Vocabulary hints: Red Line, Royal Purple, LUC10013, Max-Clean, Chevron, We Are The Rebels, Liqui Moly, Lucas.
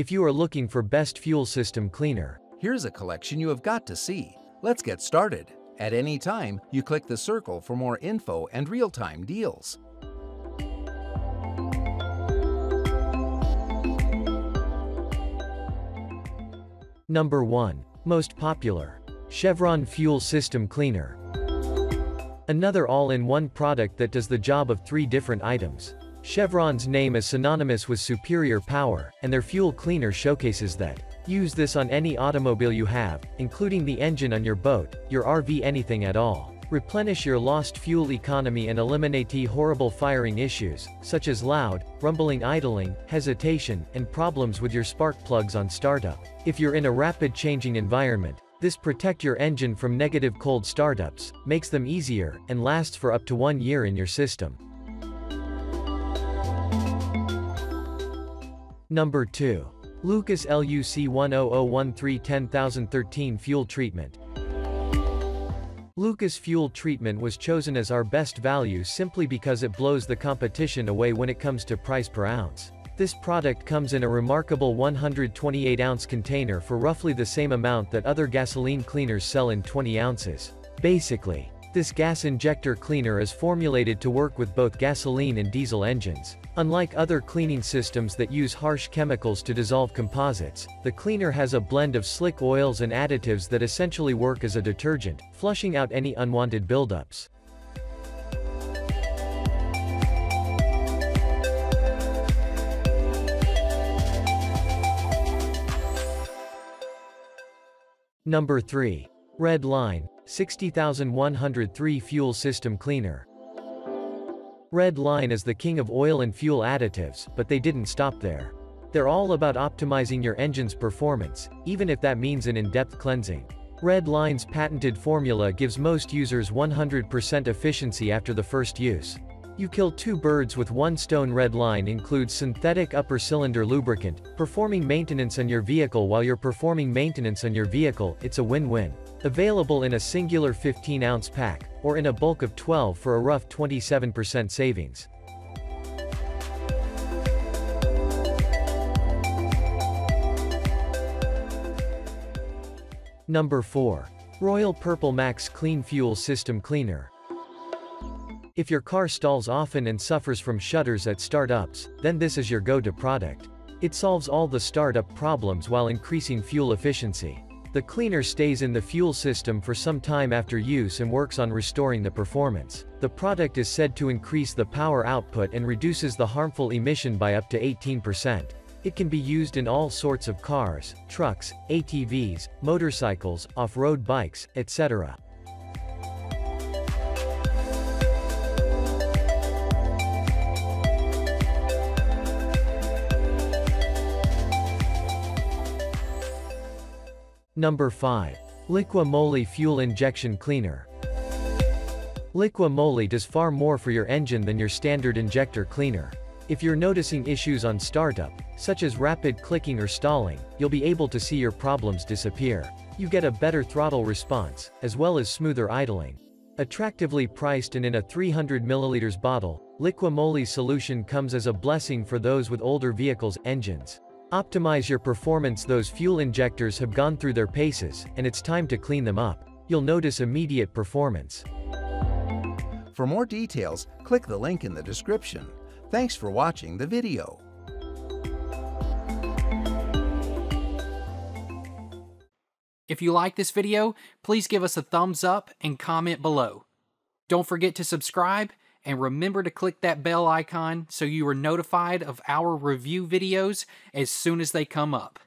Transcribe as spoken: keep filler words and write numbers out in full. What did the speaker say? if you are looking for best fuel system cleaner. Here's a collection you have got to see. Let's get started. At any time, you click the circle for more info and real-time deals. Number one. Most popular. Chevron Fuel System Cleaner. Another all-in-one product that does the job of three different items. Chevron's name is synonymous with superior power, and their fuel cleaner showcases that. Use this on any automobile you have, including the engine on your boat, your R V, anything at all. Replenish your lost fuel economy and eliminate the horrible firing issues, such as loud, rumbling idling, hesitation, and problems with your spark plugs on startup. If you're in a rapid changing environment, this protects your engine from negative cold startups, makes them easier, and lasts for up to one year in your system. Number two. Lucas L U C one zero zero one three ten thousand thirteen Fuel Treatment. Lucas Fuel Treatment was chosen as our best value simply because it blows the competition away when it comes to price per ounce. This product comes in a remarkable one hundred twenty-eight ounce container for roughly the same amount that other gasoline cleaners sell in twenty ounces. Basically, this gas injector cleaner is formulated to work with both gasoline and diesel engines. Unlike other cleaning systems that use harsh chemicals to dissolve composites, the cleaner has a blend of slick oils and additives that essentially work as a detergent, flushing out any unwanted buildups. Number three. Red Line, sixty thousand one hundred three Fuel System Cleaner. Red Line is the king of oil and fuel additives, but they didn't stop there. They're all about optimizing your engine's performance, even if that means an in-depth cleansing. Red Line's patented formula gives most users one hundred percent efficiency after the first use. You kill two birds with one stone. Red Line includes synthetic upper cylinder lubricant, performing maintenance on your vehicle while you're performing maintenance on your vehicle. It's a win-win. Available in a singular fifteen ounce pack, or in a bulk of twelve for a rough twenty-seven percent savings. Number four. Royal Purple Max Clean Fuel System Cleaner. If your car stalls often and suffers from shudders at startups, then this is your go-to product. It solves all the startup problems while increasing fuel efficiency. The cleaner stays in the fuel system for some time after use and works on restoring the performance. The product is said to increase the power output and reduces the harmful emission by up to eighteen percent. It can be used in all sorts of cars, trucks, A T Vs, motorcycles, off-road bikes, et cetera. Number five. Liqui Moly Fuel Injection Cleaner. Liqui Moly does far more for your engine than your standard injector cleaner. If you're noticing issues on startup, such as rapid clicking or stalling, you'll be able to see your problems disappear. You get a better throttle response, as well as smoother idling. Attractively priced and in a three hundred milliliters bottle, Liqui Moly's solution comes as a blessing for those with older vehicles' engines. Optimize your performance. Those fuel injectors have gone through their paces, and it's time to clean them up. You'll notice immediate performance. For more details, click the link in the description. Thanks for watching the video. If you like this video, please give us a thumbs up and comment below. Don't forget to subscribe, and remember to click that bell icon so you are notified of our review videos as soon as they come up.